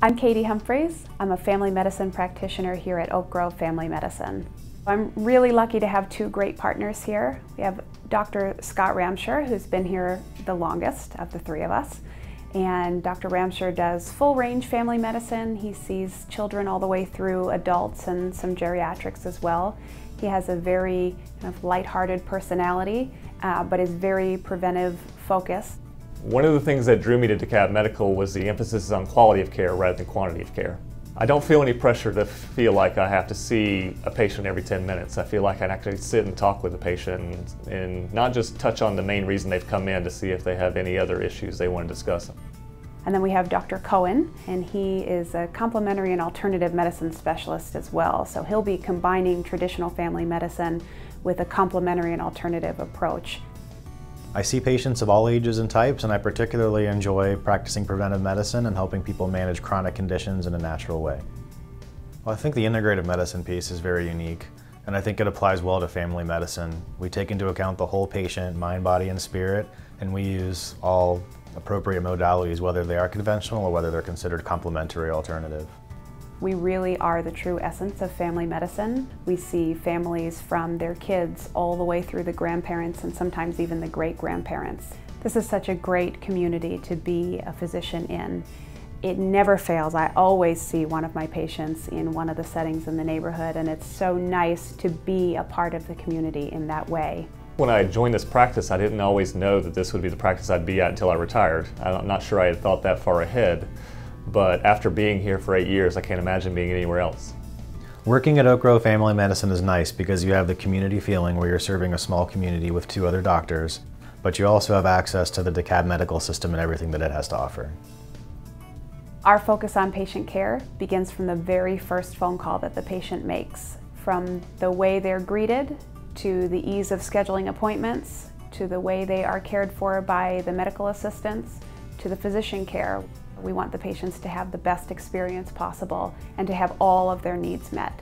I'm Katie Humphries. I'm a family medicine practitioner here at Oak Grove Family Medicine. I'm really lucky to have two great partners here. We have Dr. Scott Ramshur, who's been here the longest of the three of us. And Dr. Ramshur does full range family medicine. He sees children all the way through adults and some geriatrics as well. He has a very kind of lighthearted personality, but is very preventive focused. One of the things that drew me to DeKalb Medical was the emphasis on quality of care rather than quantity of care. I don't feel any pressure to feel like I have to see a patient every 10 minutes. I feel like I can actually sit and talk with the patient and not just touch on the main reason they've come in to see if they have any other issues they want to discuss. And then we have Dr. Cohen, and he is a complementary and alternative medicine specialist as well. So he'll be combining traditional family medicine with a complementary and alternative approach. I see patients of all ages and types, and I particularly enjoy practicing preventive medicine and helping people manage chronic conditions in a natural way. Well, I think the integrative medicine piece is very unique, and I think it applies well to family medicine. We take into account the whole patient, mind, body, and spirit, and we use all appropriate modalities, whether they are conventional or whether they're considered complementary or alternative. We really are the true essence of family medicine. We see families from their kids all the way through the grandparents and sometimes even the great-grandparents. This is such a great community to be a physician in. It never fails. I always see one of my patients in one of the settings in the neighborhood, and it's so nice to be a part of the community in that way. When I joined this practice, I didn't always know that this would be the practice I'd be at until I retired. I'm not sure I had thought that far ahead. But after being here for 8 years, I can't imagine being anywhere else. Working at Oak Grove Family Medicine is nice because you have the community feeling where you're serving a small community with two other doctors, but you also have access to the DeKalb medical system and everything that it has to offer. Our focus on patient care begins from the very first phone call that the patient makes, from the way they're greeted, to the ease of scheduling appointments, to the way they are cared for by the medical assistants, to the physician care. We want the patients to have the best experience possible and to have all of their needs met.